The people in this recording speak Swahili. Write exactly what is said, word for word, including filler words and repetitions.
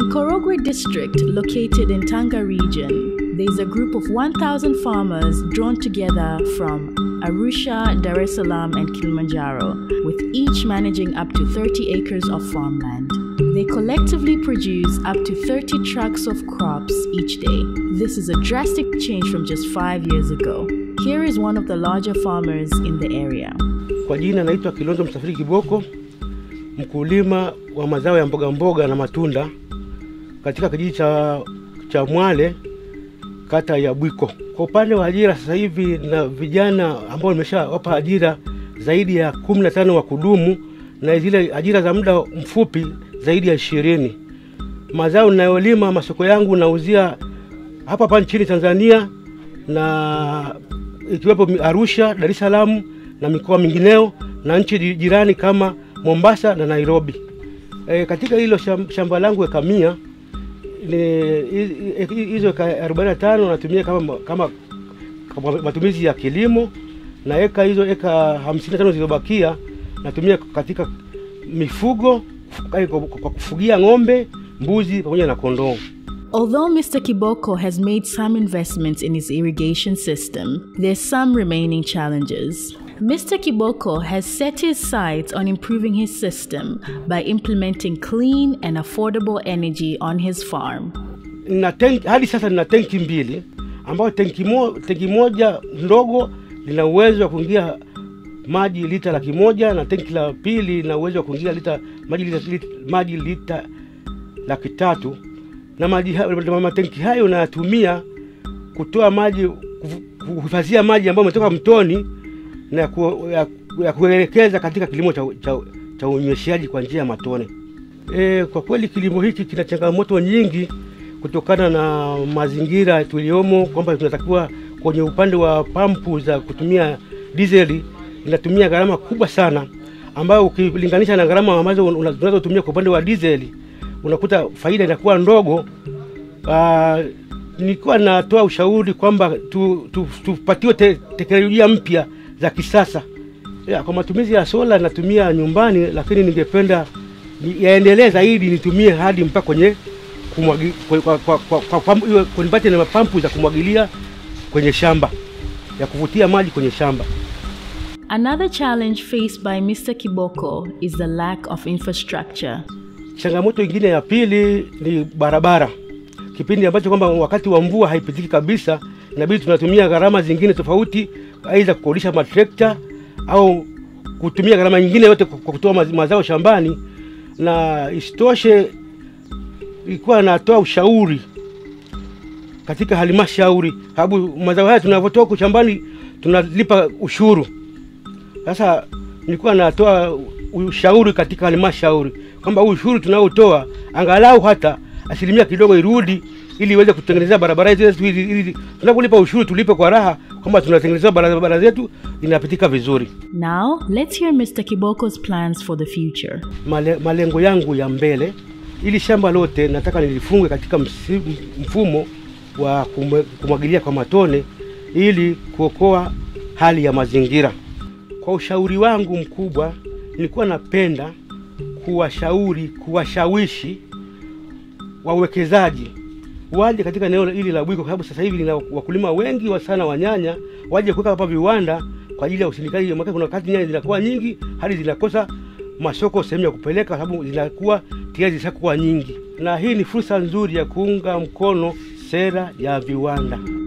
In Korogwe district, located in Tanga region, there is a group of one thousand farmers drawn together from Arusha, Dar es Salaam and Kilimanjaro, with each managing up to thirty acres of farmland. They collectively produce up to thirty trucks of crops each day. This is a drastic change from just five years ago. Here is one of the larger farmers in the area. Kwa jina naitwa Kilonzo Msafiri Kiboko, mkulima wa mazao ya mboga mboga na matunda katika kijiji cha, cha Mwale, kata ya Bwiko. Kwa upande wa ajira, sasa hivi na vijana ambao nimeshawapa ajira zaidi ya kumi na tano wa kudumu na zile ajira za muda mfupi zaidi ya ishirini. Mazao ninayolima, masoko yangu nauzia hapa hapa nchini Tanzania na ikiwepo Arusha, Dar es Salaam na mikoa mingineo na nchi jirani kama Mombasa na Nairobi. E, katika hilo shamba langu eka mia, hizo eka arobaini na tano natumia kama, kama kama matumizi ya kilimo na eka hizo eka hamsini na tano zilizobakia natumia katika mifugo kwa kufugia ng'ombe, mbuzi pamoja na kondoo. Although Mister Kiboko has made some investments in his irrigation system, there's some remaining challenges. Mister Kiboko has set his sights on improving his system by implementing clean and affordable energy on his farm. Na tenki, hadi sasa nina tenki mbili, ambao tenki, mo, tenki moja ndogo lina uwezo wa kuingia maji lita laki moja na tenki la pili lina uwezo wa kuingia lita maji lita, lita, maji lita laki tatu. Na maji matenki hayo nayatumia kutoa maji, kuhifadhia maji ambayo yametoka mtoni na ku, ya, ya kuelekeza katika kilimo cha, cha, cha unyeshaji kwa njia ya matone. E, kwa kweli kilimo hiki kina changamoto nyingi kutokana na mazingira tuliomo, kwamba tunatakiwa kwenye upande wa pampu za kutumia dizeli inatumia gharama kubwa sana ambayo ukilinganisha na gharama ambazo unazotumia kwa upande wa dizeli unakuta faida inakuwa ndogo. Uh, nilikuwa natoa ushauri kwamba tu, tu, tupatiwe te, teknolojia mpya za kisasa. Ya, kwa matumizi ya sola natumia nyumbani, lakini ningependa yaendelee zaidi nitumie hadi mpaka kwenye kumwagilia kwa kwa kwa, kwa, kwa, kwa, kwa, kwa nipate na pampu za kumwagilia kwenye shamba ya kuvutia maji kwenye shamba. Another challenge faced by Mister Kiboko is the lack of infrastructure. Changamoto nyingine ya pili ni barabara. Kipindi ambacho kwamba wakati wa mvua haipitiki kabisa, inabidi tunatumia gharama zingine tofauti, aidha kukodisha matrekta au kutumia gharama nyingine yote kwa kutoa mazao shambani. Na isitoshe, ilikuwa natoa ushauri katika halmashauri, sababu mazao haya tunavyotoa kwa shambani tunalipa ushuru. Sasa nilikuwa natoa ushauri katika halmashauri kwamba ushuru tunaotoa angalau hata asilimia kidogo irudi ili iweze kutengeneza barabara zetu, ili tunapolipa ushuru tulipe kwa raha kwamba tunatengeneza barabara zetu inapitika vizuri. Now let's hear Mister Kiboko's plans for the future. Male, malengo yangu ya mbele, ili shamba lote nataka nilifunge katika mfumo wa kumwagilia kwa matone ili kuokoa hali ya mazingira. Kwa ushauri wangu mkubwa, nilikuwa napenda kuwashauri, kuwashawishi wawekezaji waje katika eneo hili la Bwiko, kwa sababu sasa hivi lina wakulima wengi wa sana wa nyanya, waje kuweka hapa viwanda kwa ajili ya usindikaji. Maana kuna wakati nyanya zinakuwa nyingi hadi zinakosa masoko sehemu ya kupeleka, kwa sababu zinakuwa tayari zishakuwa nyingi. Na hii ni fursa nzuri ya kuunga mkono sera ya viwanda.